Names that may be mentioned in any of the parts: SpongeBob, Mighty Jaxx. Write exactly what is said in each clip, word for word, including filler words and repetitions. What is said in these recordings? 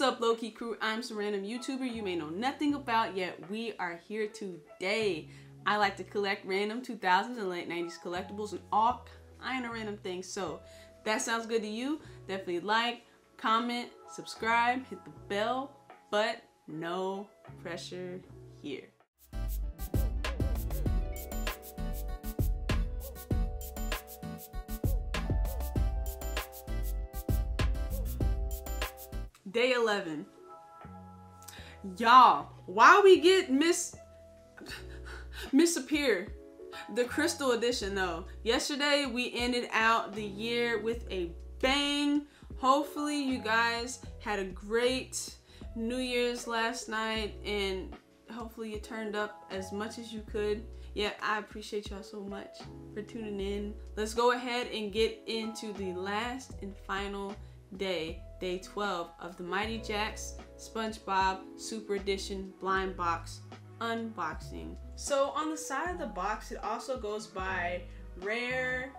What's up, Low-Key Crew? I'm some random YouTuber you may know nothing about, yet we are here today. I like to collect random two thousands and late nineties collectibles and all kind of random things. So if that sounds good to you, definitely like, comment, subscribe, hit the bell, but no pressure here. Day eleven. Y'all, why we get Miss Miss Appear, the Crystal Edition though. Yesterday we ended out the year with a bang. Hopefully you guys had a great New Year's last night and hopefully you turned up as much as you could. Yeah, I appreciate y'all so much for tuning in. Let's go ahead and get into the last and final day. Day twelve of the Mighty Jaxx SpongeBob Super Edition Blind Box Unboxing. So on the side of the box, it also goes by Rare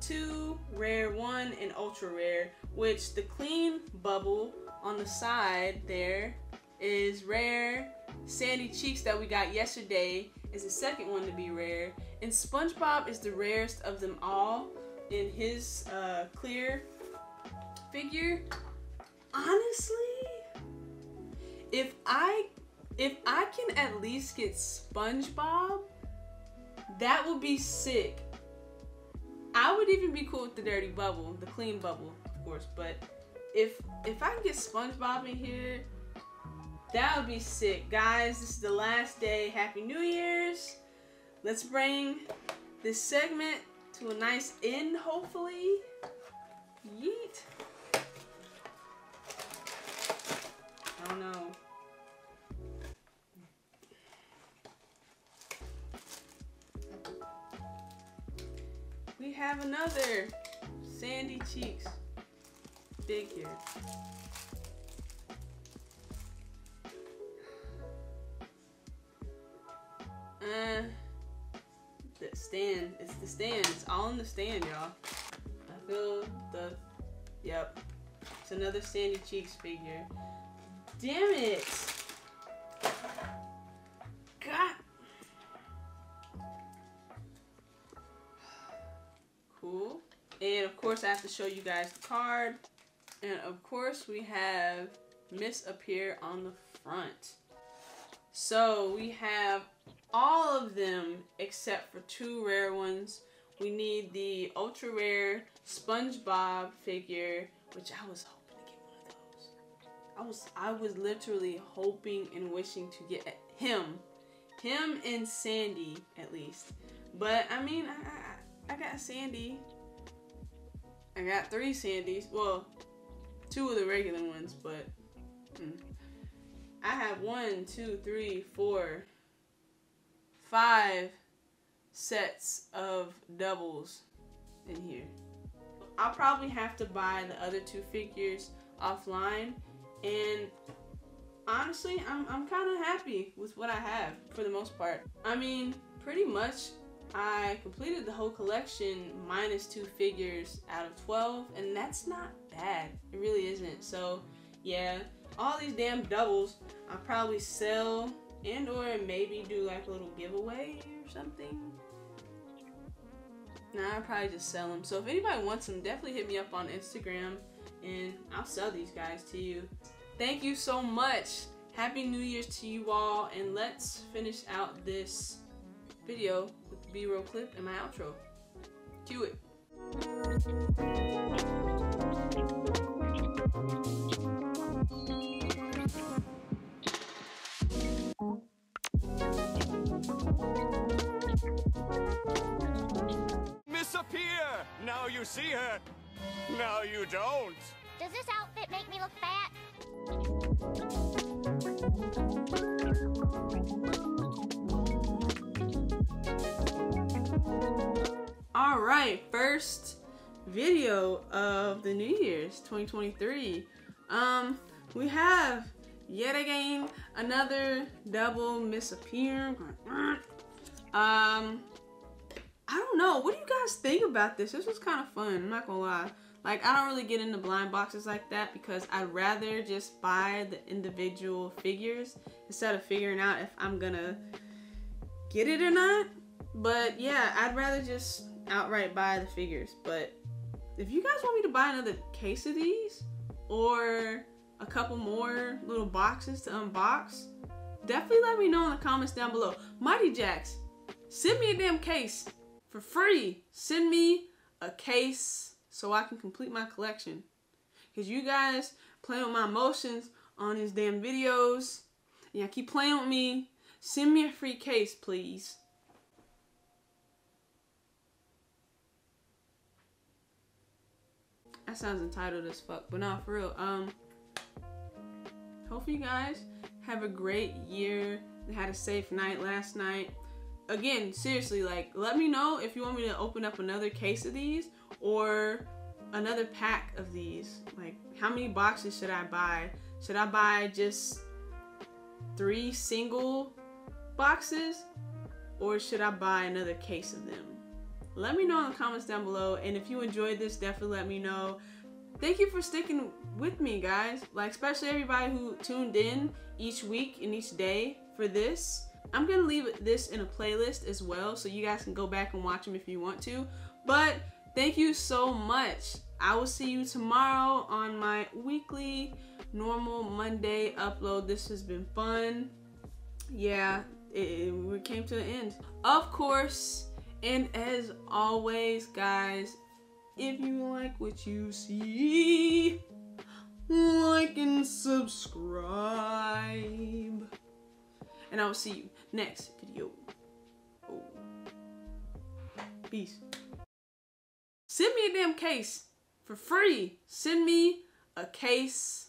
two, Rare one, and Ultra Rare, which the clean bubble on the side there is Rare. Sandy Cheeks that we got yesterday is the second one to be Rare. And SpongeBob is the rarest of them all in his uh, clear figure. Honestly, if I if I can at least get SpongeBob, that would be sick. I would even be cool with the dirty bubble, the clean bubble, of course, but if if I can get SpongeBob in here, that would be sick. Guys, this is the last day. Happy New Year's. Let's bring this segment to a nice end, hopefully. Yeet. Oh no. We have another Sandy Cheeks figure. Uh, the stand. It's the stand. It's all in the stand, y'all. I feel the. Yep. It's another Sandy Cheeks figure. Damn it! God! Cool. And of course I have to show you guys the card. And of course we have Miss Appear on the front. So we have all of them except for two rare ones. We need the ultra rare SpongeBob figure, which I was hoping. I was I was literally hoping and wishing to get him, him and Sandy at least. But I mean, I, I I got Sandy. I got three Sandys. Well, two of the regular ones, but mm. I have one, two, three, four, five sets of doubles in here. I'll probably have to buy the other two figures offline. And honestly, I'm, I'm kind of happy with what I have for the most part. I mean, pretty much I completed the whole collection minus two figures out of twelve, and that's not bad. It really isn't. So yeah, all these damn doubles I'll probably sell and or maybe do like a little giveaway or something. Nah, I'll probably just sell them. So if anybody wants them, definitely hit me up on Instagram and I'll sell these guys to you. Thank you so much. Happy New Year's to you all, and let's finish out this video with the B-roll clip and my outro. Cue it. Miss Appear! Now you see her, now you don't. Does this outfit make me look fat? All right, first video of the New Year's twenty twenty-three. Um, we have yet again another double Miss Appear. Um, I don't know. What do you guys think about this? This was kind of fun. I'm not gonna lie. Like, I don't really get into blind boxes like that because I'd rather just buy the individual figures instead of figuring out if I'm gonna get it or not. But yeah, I'd rather just outright buy the figures. But if you guys want me to buy another case of these or a couple more little boxes to unbox, definitely let me know in the comments down below. Mighty Jaxx, send me a damn case for free. Send me a case so I can complete my collection, because you guys play with my emotions on these damn videos. Y'all keep playing with me. Send me a free case, please. That sounds entitled as fuck, but not for real. Um, hopefully you guys have a great year. They had a safe night last night. Again, seriously, like, let me know if you want me to open up another case of these or another pack of these. Like, how many boxes should I buy? Should I buy just three single boxes, or should I buy another case of them? Let me know in the comments down below, and if you enjoyed this, definitely let me know. Thank you for sticking with me, guys. Like, especially everybody who tuned in each week and each day for this. I'm gonna leave this in a playlist as well, so you guys can go back and watch them if you want to. But thank you so much. I will see you tomorrow on my weekly normal Monday upload. This has been fun. Yeah, it, it, we came to the end, of course. And as always, guys, if you like what you see, like and subscribe. And I will see you next video. Oh. Peace. Send me a damn case for free. Send me a case.